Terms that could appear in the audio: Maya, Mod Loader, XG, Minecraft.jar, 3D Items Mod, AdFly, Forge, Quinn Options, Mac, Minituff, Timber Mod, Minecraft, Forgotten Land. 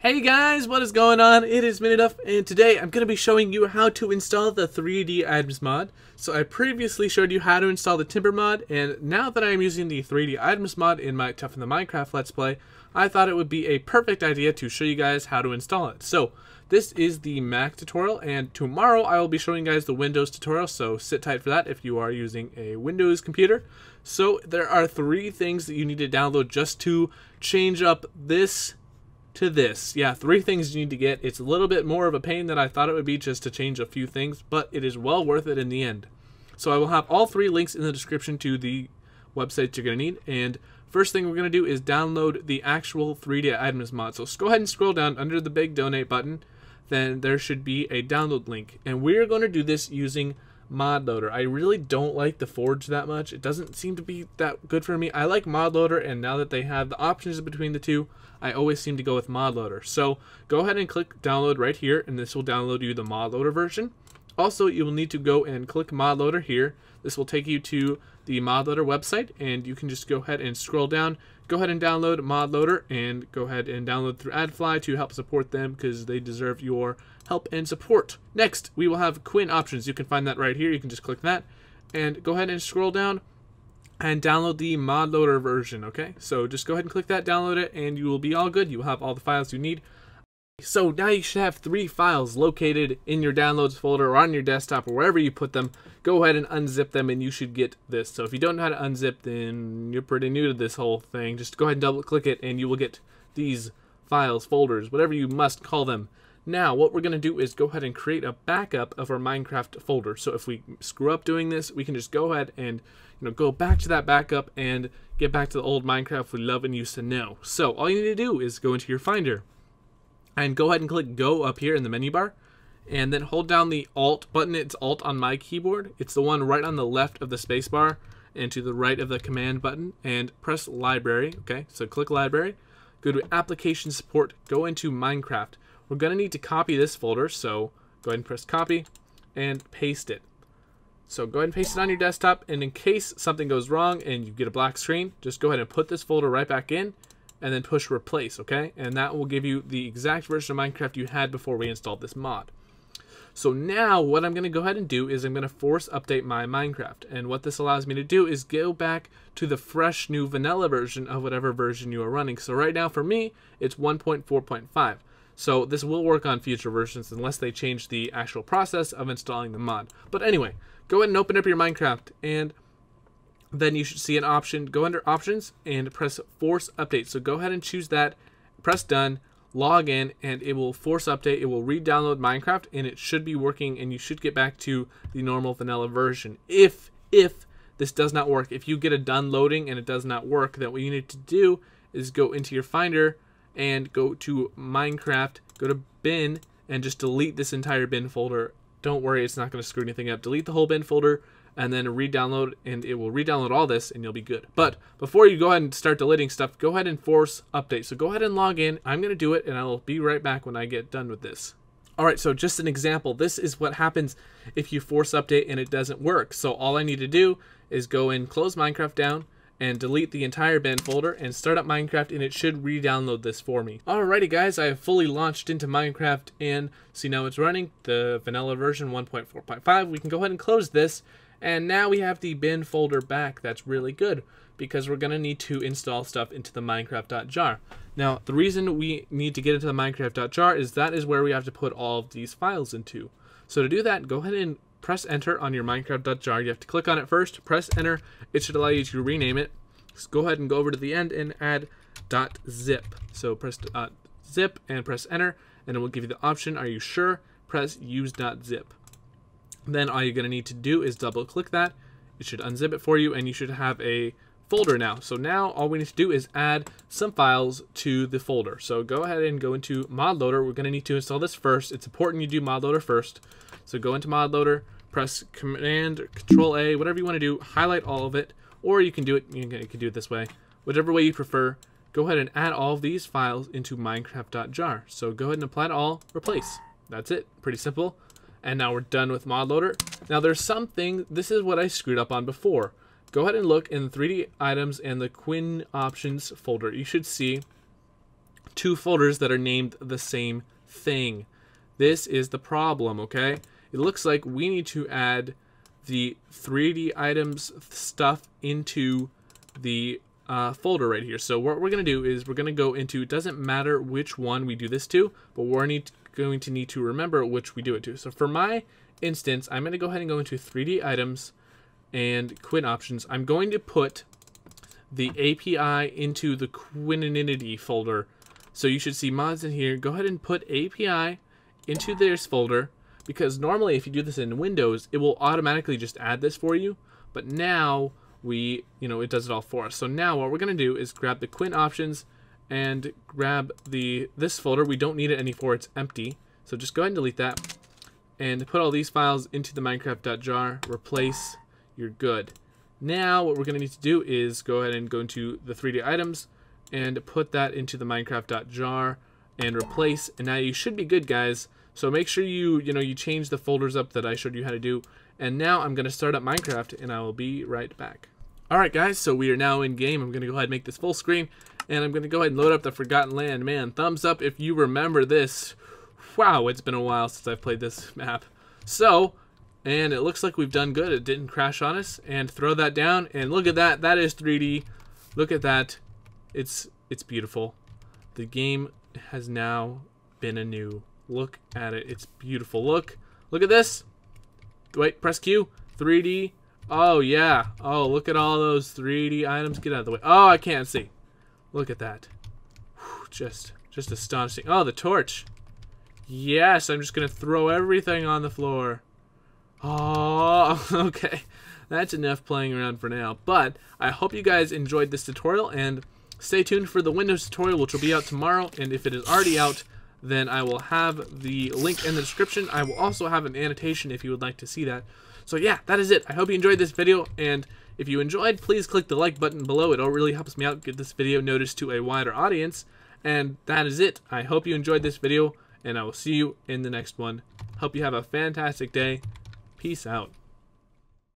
Hey guys, what is going on? It is Minituff, and today I'm going to be showing you how to install the 3D Items Mod. So I previously showed you how to install the Timber Mod, and now that I am using the 3D Items Mod in my Tough in the Minecraft Let's Play, I thought it would be a perfect idea to show you guys how to install it. So this is the Mac tutorial, and tomorrow I will be showing you guys the Windows tutorial, so sit tight for that if you are using a Windows computer. So there are three things that you need to download just to change up this to this. Yeah, three things you need to get. It's a little bit more of a pain than I thought it would be just to change a few things, but it is well worth it in the end. So I will have all three links in the description to the websites you're going to need. And first thing we're going to do is download the actual 3D Items mod. So just go ahead and scroll down under the big donate button. Then there should be a download link. And we're going to do this using Mod Loader. I really don't like the Forge that much. It doesn't seem to be that good for me. I like Mod Loader, and now that they have the options between the two, I always seem to go with Mod Loader. So go ahead and click download right here, and this will download you the Mod Loader version. Also, you will need to go and click Mod Loader here. This will take you to the Mod Loader website, and you can just go ahead and scroll down, go ahead and download Mod Loader, and go ahead and download through AdFly to help support them because they deserve your help and support. Next, we will have Quinn Options. You can find that right here. You can just click that and go ahead and scroll down and download the Mod Loader version, okay? So just go ahead and click that, download it, and you will be all good. You will have all the files you need. So now you should have three files located in your downloads folder or on your desktop or wherever you put them. Go ahead and unzip them and you should get this. So if you don't know how to unzip, then you're pretty new to this whole thing. Just go ahead and double click it and you will get these files, folders, whatever you must call them. Now what we're going to do is go ahead and create a backup of our Minecraft folder. So if we screw up doing this, we can just go ahead and go back to that backup and get back to the old Minecraft we love and used to know. So all you need to do is go into your Finder and go ahead and click go up here in the menu bar and then hold down the alt button. It's alt on my keyboard. It's the one right on the left of the space bar and to the right of the command button, and press library. Okay, so click library, go to application support, go into Minecraft. We're going to need to copy this folder, so go ahead and press copy and paste it. So go ahead and paste it on your desktop, and in case something goes wrong and you get a black screen, just go ahead and put this folder right back in and then push replace, okay? And that will give you the exact version of Minecraft you had before we installed this mod. So now what I'm gonna go ahead and do is I'm gonna force update my Minecraft. And what this allows me to do is go back to the fresh new vanilla version of whatever version you are running. So right now for me, it's 1.4.5. So this will work on future versions unless they change the actual process of installing the mod. But anyway, go ahead and open up your Minecraft, and then you should see an option. Go under options and press force update. So go ahead and choose that, press done, log in, and it will force update. It will re-download Minecraft, and it should be working, and you should get back to the normal vanilla version. If this does not work, if you get a done loading and it does not work, then what you need to do is go into your Finder and go to Minecraft, go to bin, and just delete this entire bin folder. Don't worry, it's not going to screw anything up. Delete the whole bin folder and then re-download, and it will re-download all this and you'll be good. But before you go ahead and start deleting stuff, go ahead and force update. So go ahead and log in. I'm going to do it and I'll be right back when I get done with this. All right, so just an example. This is what happens if you force update and it doesn't work. So all I need to do is go in, close Minecraft down, and delete the entire bin folder and start up Minecraft, and it should re-download this for me. Alrighty guys, I have fully launched into Minecraft, and see now it's running the vanilla version 1.4.5. We can go ahead and close this, and now we have the bin folder back. That's really good because we're gonna need to install stuff into the Minecraft.jar. Now the reason we need to get into the Minecraft.jar is that is where we have to put all of these files into. So to do that, go ahead and press enter on your Minecraft.jar. You have to click on it first, press enter. It should allow you to rename it. Just go ahead and go over to the end and add .zip. So press .zip and press enter, and it will give you the option, are you sure? Press use .zip. Then all you're going to need to do is double click that. It should unzip it for you, and you should have a folder now. So now all we need to do is add some files to the folder. So go ahead and go into Mod Loader. We're going to need to install this first. It's important you do Mod Loader first. So go into Mod Loader, press Command, Control A, whatever you want to do, highlight all of it, or you can do it this way, whatever way you prefer. Go ahead and add all of these files into Minecraft.jar. So go ahead and apply to all, replace. That's it, pretty simple. And now we're done with Mod Loader. Now there's something, this is what I screwed up on before. Go ahead and look in 3D Items and the Quinn Options folder. You should see two folders that are named the same thing. This is the problem, okay? It looks like we need to add the 3D items stuff into the folder right here. So what we're going to do is we're going to go into, it doesn't matter which one we do this to, but we're going to need to remember which we do it to. So for my instance, I'm going to go ahead and go into 3D items and Quinn Options. I'm going to put the API into the Quinninity folder. So you should see mods in here. Go ahead and put API into this folder, because normally if you do this in Windows, it will automatically just add this for you. But now we, you know, it does it all for us. So now what we're going to do is grab the Quinn Options and grab the this folder. We don't need it anymore. It's empty. So just go ahead and delete that and put all these files into the Minecraft.jar, replace, you're good. Now what we're going to need to do is go ahead and go into the 3D items and put that into the Minecraft.jar and replace, and now you should be good, guys. So make sure you change the folders up that I showed you how to do. And now I'm going to start up Minecraft and I will be right back. Alright guys, so we are now in game. I'm going to go ahead and make this full screen and I'm going to go ahead and load up the Forgotten Land. Man, thumbs up if you remember this. Wow, it's been a while since I've played this map. So, and it looks like we've done good. It didn't crash on us. And throw that down and look at that. That is 3D. Look at that. It's beautiful. The game has now been anew. Look at it. It's beautiful. Look at this. Wait, press Q. 3D. Oh yeah. Oh, look at all those 3D items. Get out of the way. Oh, I can't see. Look at that. Whew, just astonishing. Oh, the torch. Yes, I'm just gonna throw everything on the floor. Oh, okay. That's enough playing around for now. But I hope you guys enjoyed this tutorial, and stay tuned for the Windows tutorial, which will be out tomorrow. And if it is already out, then I will have the link in the description. I will also have an annotation if you would like to see that. So yeah, that is it. I hope you enjoyed this video, and if you enjoyed, please click the like button below. It all really helps me out, get this video noticed to a wider audience. And that is it. I hope you enjoyed this video, and I will see you in the next one. Hope you have a fantastic day. Peace out.